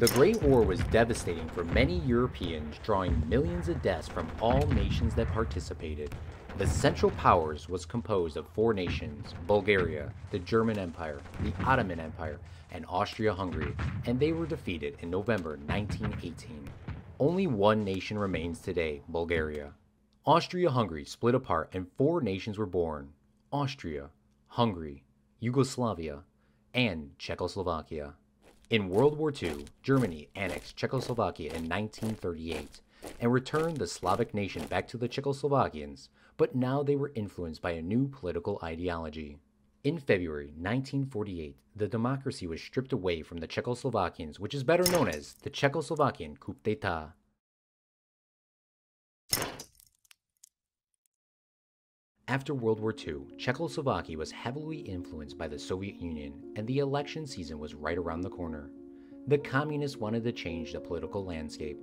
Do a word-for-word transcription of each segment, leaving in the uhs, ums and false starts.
The Great War was devastating for many Europeans, drawing millions of deaths from all nations that participated. The Central Powers was composed of four nations: Bulgaria, the German Empire, the Ottoman Empire, and Austria-Hungary, and they were defeated in November nineteen eighteen. Only one nation remains today, Bulgaria. Austria-Hungary split apart and four nations were born: Austria, Hungary, Yugoslavia, and Czechoslovakia. In World War Two, Germany annexed Czechoslovakia in nineteen thirty-eight and returned the Slavic nation back to the Czechoslovakians, but now they were influenced by a new political ideology. In February nineteen forty-eight, the democracy was stripped away from the Czechoslovakians, which is better known as the Czechoslovakian coup d'état. After World War Two, Czechoslovakia was heavily influenced by the Soviet Union, and the election season was right around the corner. The communists wanted to change the political landscape.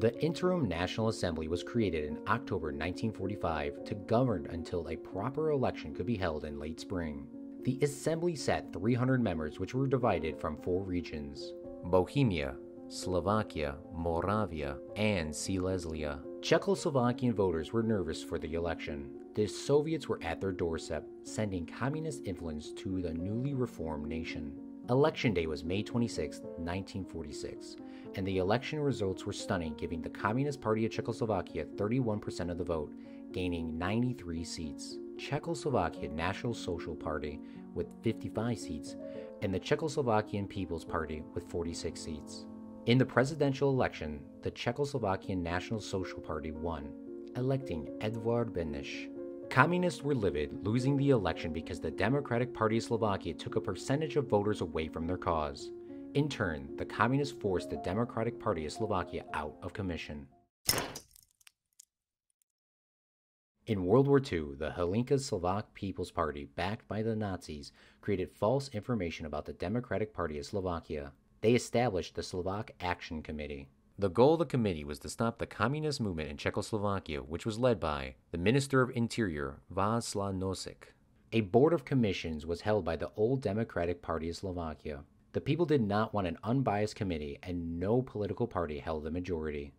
The Interim National Assembly was created in October nineteen forty-five to govern until a proper election could be held in late spring. The assembly sat three hundred members, which were divided from four regions: Bohemia, Slovakia, Moravia, and Silesia. Czechoslovakian voters were nervous for the election. The Soviets were at their doorstep, sending communist influence to the newly reformed nation. Election Day was May twenty-sixth, nineteen forty-six, and the election results were stunning, giving the Communist Party of Czechoslovakia thirty-one percent of the vote, gaining ninety-three seats. Czechoslovakian National Social Party with fifty-five seats, and the Czechoslovakian People's Party with forty-six seats. In the presidential election, the Czechoslovakian National Social Party won, electing Edvard Beneš. Communists were livid losing the election because the Democratic Party of Slovakia took a percentage of voters away from their cause. In turn, the communists forced the Democratic Party of Slovakia out of commission. In World War Two, the Hlinka Slovak People's Party, backed by the Nazis, created false information about the Democratic Party of Slovakia. They established the Slovak Action Committee. The goal of the committee was to stop the communist movement in Czechoslovakia, which was led by the Minister of Interior, Václav Nosek. A board of commissions was held by the old Democratic Party of Slovakia. The people did not want an unbiased committee, and no political party held the majority.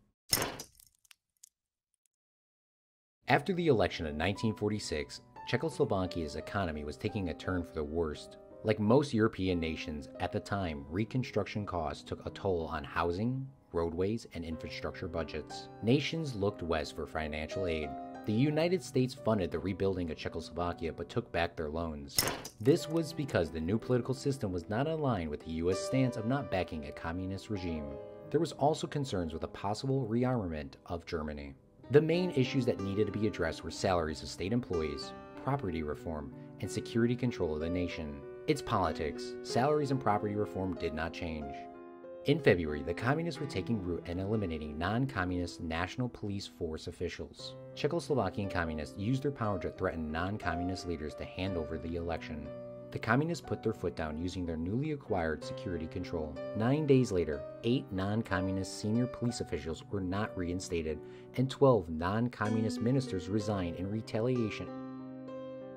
After the election in nineteen forty-six, Czechoslovakia's economy was taking a turn for the worst. Like most European nations at the time, reconstruction costs took a toll on housing, roadways, and infrastructure budgets. Nations looked west for financial aid. The United States funded the rebuilding of Czechoslovakia but took back their loans. This was because the new political system was not aligned with the U S stance of not backing a communist regime. There was also concerns with a possible rearmament of Germany. The main issues that needed to be addressed were salaries of state employees, property reform, and security control of the nation. Its politics, salaries, and property reform did not change. In February, the communists were taking root and eliminating non-communist national police force officials. Czechoslovakian communists used their power to threaten non-communist leaders to hand over the election. The communists put their foot down using their newly acquired security control. Nine days later, eight non-communist senior police officials were not reinstated, and twelve non-communist ministers resigned in retaliation.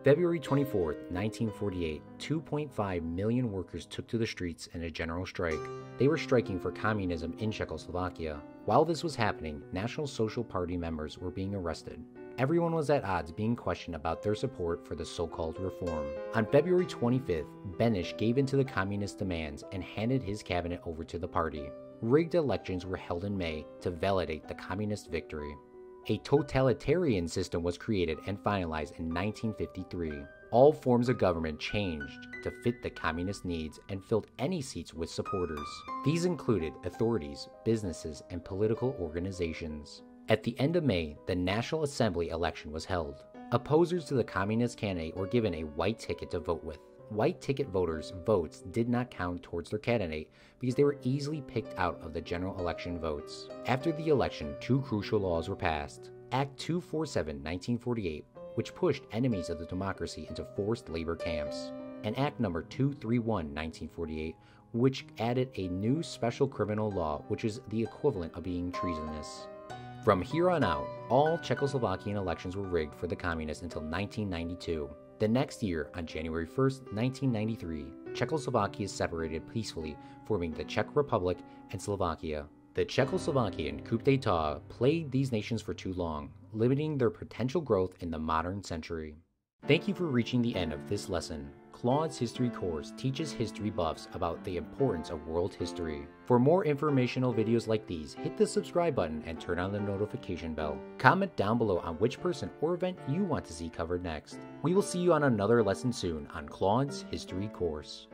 February twenty-fourth, nineteen forty-eight, two point five million workers took to the streets in a general strike. They were striking for communism in Czechoslovakia. While this was happening, National Social Party members were being arrested. Everyone was at odds, being questioned about their support for the so-called reform. On February twenty-fifth, Beneš gave in to the communist demands and handed his cabinet over to the party. Rigged elections were held in May to validate the communist victory. A totalitarian system was created and finalized in nineteen fifty-three. All forms of government changed to fit the communist needs and filled any seats with supporters. These included authorities, businesses, and political organizations. At the end of May, the National Assembly election was held. Opposers to the communist candidate were given a white ticket to vote with. White ticket voters' votes did not count towards their candidate because they were easily picked out of the general election votes. After the election, two crucial laws were passed. Act two forty-seven, nineteen forty-eight, which pushed enemies of the democracy into forced labor camps, and Act number two thirty-one, nineteen forty-eight, which added a new special criminal law, which is the equivalent of being treasonous. From here on out, all Czechoslovakian elections were rigged for the communists until nineteen ninety-two. The next year, on January first, nineteen ninety-three, Czechoslovakia separated peacefully, forming the Czech Republic and Slovakia. The Czechoslovakian coup d'état plagued these nations for too long, limiting their potential growth in the modern century. Thank you for reaching the end of this lesson. Claude's History course teaches history buffs about the importance of world history. For more informational videos like these, hit the subscribe button and turn on the notification bell. Comment down below on which person or event you want to see covered next. We will see you on another lesson soon on Claude's History course.